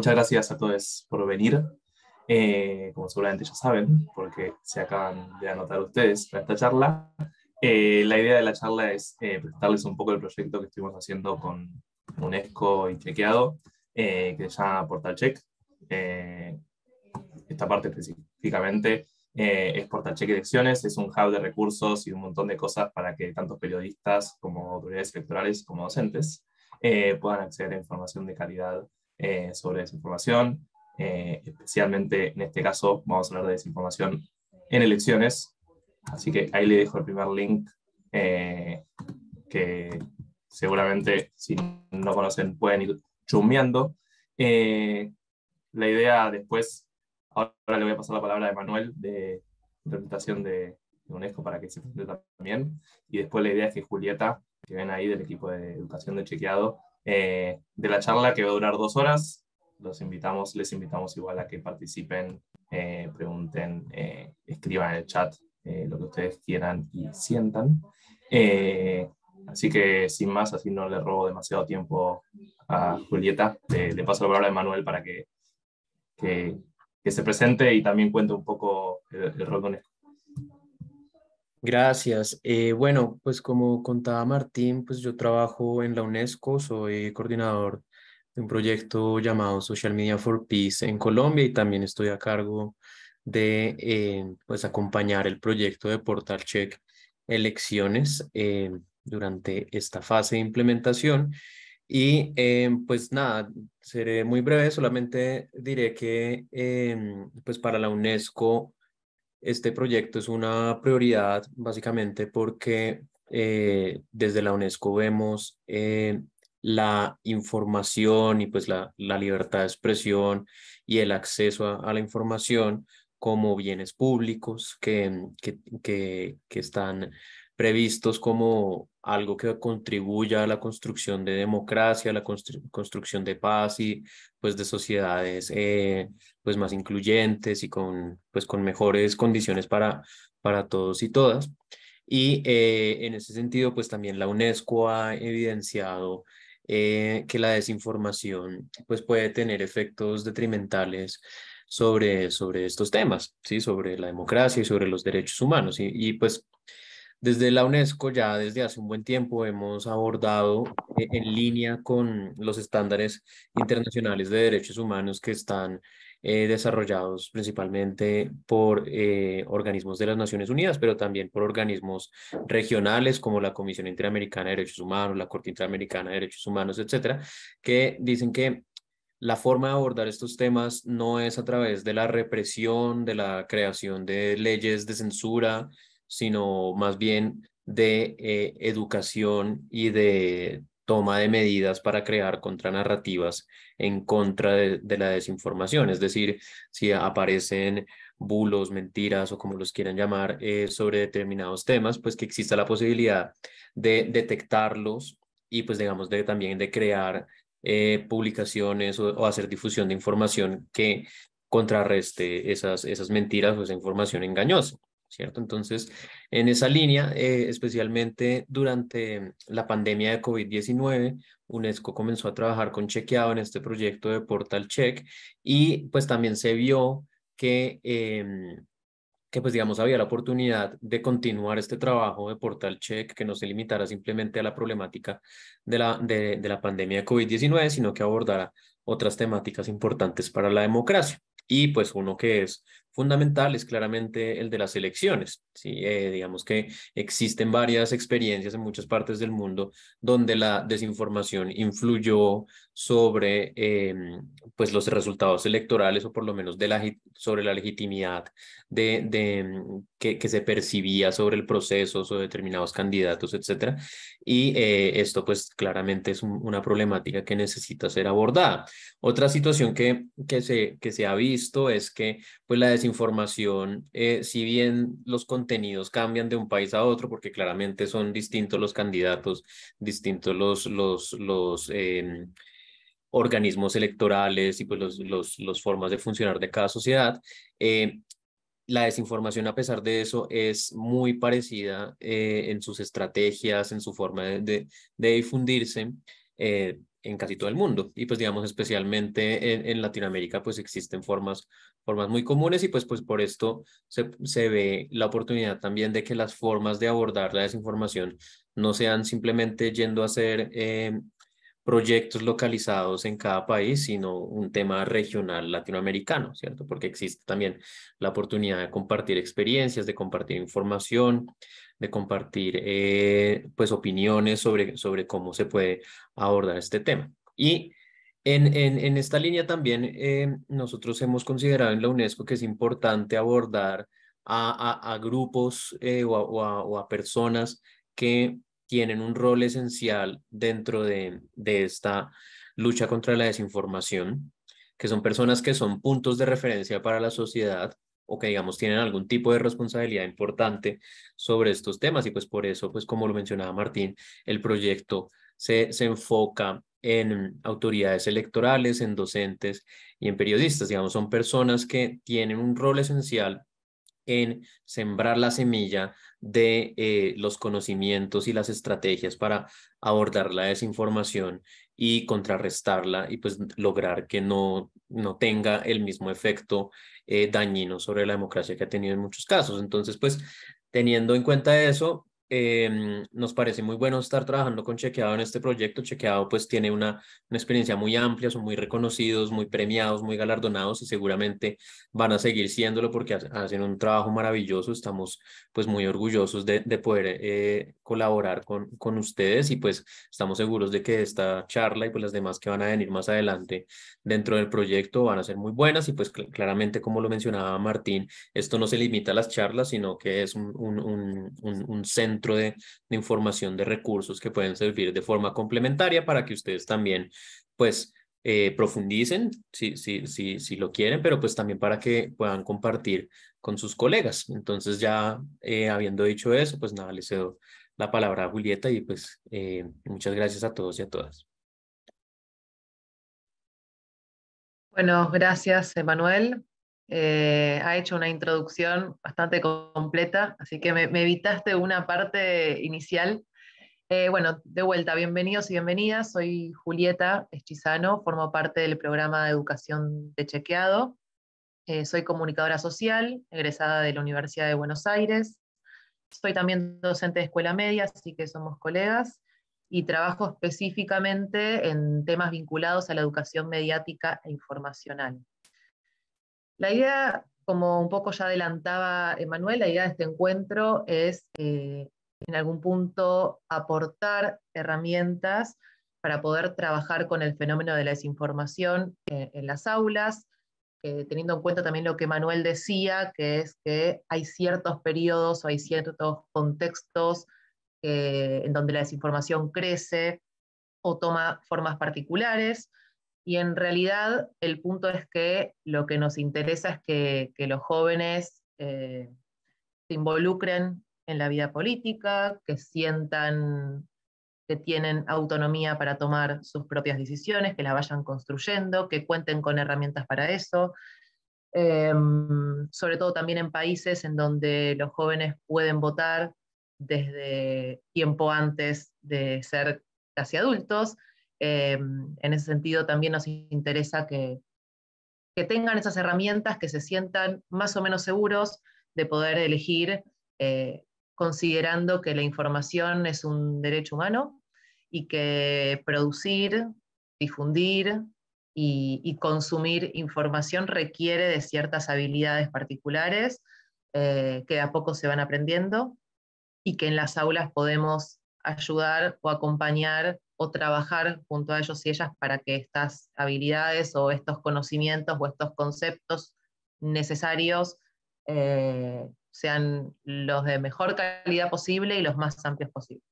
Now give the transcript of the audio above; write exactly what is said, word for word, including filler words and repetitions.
muchas gracias a todos por venir. Eh, como seguramente ya saben, porque se acaban de anotar ustedes para esta charla, eh, la idea de la charla es eh, presentarles un poco el proyecto que estuvimos haciendo con UNESCO y Chequeado, eh, que se llama Portal Check. Eh, esta parte específicamente eh, es Portal Check Elecciones, es un hub de recursos y un montón de cosas para que tantos periodistas como autoridades electorales como docentes eh, puedan acceder a información de calidad eh, sobre desinformación. Eh, especialmente en este caso vamos a hablar de desinformación en elecciones, así que ahí le dejo el primer link eh, que seguramente si no conocen pueden ir chumeando. Eh, la idea después, ahora le voy a pasar la palabra a Emanuel de representación de, de UNESCO para que se presente también, y después la idea es que Julieta, que ven ahí del equipo de educación de Chequeado, eh, de la charla que va a durar dos horas, Los invitamos, les invitamos igual a que participen, eh, pregunten, eh, escriban en el chat eh, lo que ustedes quieran y sientan. Eh, así que sin más, así no le robo demasiado tiempo a Julieta. Le, le paso la palabra a Manuel para que, que, que se presente y también cuente un poco el, el rol con él. Gracias. Eh, bueno, pues como contaba Martín, pues yo trabajo en la UNESCO, soy coordinador de un proyecto llamado Social Media for Peace en Colombia, y también estoy a cargo de eh, pues acompañar el proyecto de Portal Check Elecciones eh, durante esta fase de implementación. Y eh, pues nada, seré muy breve, solamente diré que eh, pues para la UNESCO este proyecto es una prioridad básicamente porque eh, desde la UNESCO vemos eh, la información y pues la, la libertad de expresión y el acceso a, a la información como bienes públicos que, que, que, que están previstos como algo que contribuya a la construcción de democracia, a la constru construcción de paz y pues de sociedades eh, pues más incluyentes y con, pues con mejores condiciones para, para todos y todas. Y eh, en ese sentido pues también la UNESCO ha evidenciado Eh, que la desinformación pues, puede tener efectos detrimentales sobre, sobre estos temas, ¿sí? Sobre la democracia y sobre los derechos humanos. Y, y pues desde la UNESCO ya desde hace un buen tiempo hemos abordado eh, en línea con los estándares internacionales de derechos humanos que están eh, desarrollados principalmente por eh, organismos de las Naciones Unidas, pero también por organismos regionales como la Comisión Interamericana de Derechos Humanos, la Corte Interamericana de Derechos Humanos, etcétera, que dicen que la forma de abordar estos temas no es a través de la represión, de la creación de leyes de censura, sino más bien de eh, educación y de toma de medidas para crear contranarrativas en contra de, de la desinformación. Es decir, si aparecen bulos, mentiras o como los quieran llamar eh, sobre determinados temas, pues que exista la posibilidad de detectarlos y pues digamos de, también de crear eh, publicaciones o, o hacer difusión de información que contrarreste esas, esas mentiras o esa información engañosa, ¿cierto? Entonces, en esa línea, eh, especialmente durante la pandemia de COVID diecinueve, UNESCO comenzó a trabajar con Chequeado en este proyecto de Portal Check y pues también se vio que, eh, que pues digamos había la oportunidad de continuar este trabajo de Portal Check que no se limitara simplemente a la problemática de la, de, de la pandemia de COVID diecinueve, sino que abordara otras temáticas importantes para la democracia. Y pues uno que es fundamental es claramente el de las elecciones, ¿sí? Eh, digamos que existen varias experiencias en muchas partes del mundo donde la desinformación influyó sobre eh, pues los resultados electorales o por lo menos de la, sobre la legitimidad de, de, que, que se percibía sobre el proceso, sobre determinados candidatos, etcétera. Y eh, esto pues claramente es un, una problemática que necesita ser abordada. Otra situación que, que, se, que se ha visto es que pues la desinformación, eh, si bien los contenidos cambian de un país a otro, porque claramente son distintos los candidatos, distintos los, los, los eh, organismos electorales y pues los, los, los formas de funcionar de cada sociedad, eh, la desinformación a pesar de eso es muy parecida eh, en sus estrategias, en su forma de, de, de difundirse, eh, en casi todo el mundo. Y pues digamos especialmente en, en Latinoamérica pues existen formas, formas muy comunes y pues, pues por esto se, se ve la oportunidad también de que las formas de abordar la desinformación no sean simplemente yendo a hacer eh, proyectos localizados en cada país, sino un tema regional latinoamericano, ¿cierto? Porque existe también la oportunidad de compartir experiencias, de compartir información, de compartir eh, pues opiniones sobre, sobre cómo se puede abordar este tema. Y en, en, en esta línea también eh, nosotros hemos considerado en la UNESCO que es importante abordar a, a, a grupos eh, o, a, o, a, o a personas que tienen un rol esencial dentro de, de esta lucha contra la desinformación, que son personas que son puntos de referencia para la sociedad o que, digamos, tienen algún tipo de responsabilidad importante sobre estos temas. Y pues por eso, pues como lo mencionaba Martín, el proyecto se, se enfoca en autoridades electorales, en docentes y en periodistas. Digamos, son personas que tienen un rol esencial en sembrar la semilla de eh, los conocimientos y las estrategias para abordar la desinformación y contrarrestarla y pues lograr que no, no tenga el mismo efecto eh, dañino sobre la democracia que ha tenido en muchos casos. Entonces, pues teniendo en cuenta eso, eh, nos parece muy bueno estar trabajando con Chequeado en este proyecto. Chequeado pues tiene una, una experiencia muy amplia, son muy reconocidos, muy premiados, muy galardonados y seguramente van a seguir siéndolo porque hacen un trabajo maravilloso. Estamos pues muy orgullosos de, de poder eh, colaborar con, con ustedes y pues estamos seguros de que esta charla y pues las demás que van a venir más adelante dentro del proyecto van a ser muy buenas y pues cl- claramente, como lo mencionaba Martín, esto no se limita a las charlas, sino que es un, un, un, un, un centro De, de información, de recursos que pueden servir de forma complementaria para que ustedes también pues eh, profundicen si, si, si, si lo quieren, pero pues también para que puedan compartir con sus colegas. Entonces ya eh, habiendo dicho eso, pues nada, les cedo la palabra a Julieta y pues eh, muchas gracias a todos y a todas. Bueno, gracias Emanuel. Eh, ha hecho una introducción bastante completa, así que me, me evitaste una parte inicial. Eh, bueno, de vuelta, bienvenidos y bienvenidas. Soy Julieta Eschizano, formo parte del programa de educación de Chequeado. Eh, soy comunicadora social, egresada de la Universidad de Buenos Aires. Soy también docente de escuela media, así que somos colegas. Y trabajo específicamente en temas vinculados a la educación mediática e informacional. La idea, como un poco ya adelantaba Emanuel, la idea de este encuentro es, eh, en algún punto, aportar herramientas para poder trabajar con el fenómeno de la desinformación eh, en las aulas, eh, teniendo en cuenta también lo que Emanuel decía, que es que hay ciertos periodos o hay ciertos contextos eh, en donde la desinformación crece o toma formas particulares. Y en realidad el punto es que lo que nos interesa es que, que los jóvenes eh, se involucren en la vida política, que sientan que tienen autonomía para tomar sus propias decisiones, que las vayan construyendo, que cuenten con herramientas para eso. Eh, sobre todo también en países en donde los jóvenes pueden votar desde tiempo antes de ser casi adultos. Eh, en ese sentido también nos interesa que, que tengan esas herramientas, que se sientan más o menos seguros de poder elegir, eh, considerando que la información es un derecho humano y que producir, difundir y, y consumir información requiere de ciertas habilidades particulares eh, que de a poco se van aprendiendo y que en las aulas podemos ayudar o acompañar o trabajar junto a ellos y ellas para que estas habilidades o estos conocimientos o estos conceptos necesarios eh, sean los de mejor calidad posible y los más amplios posibles.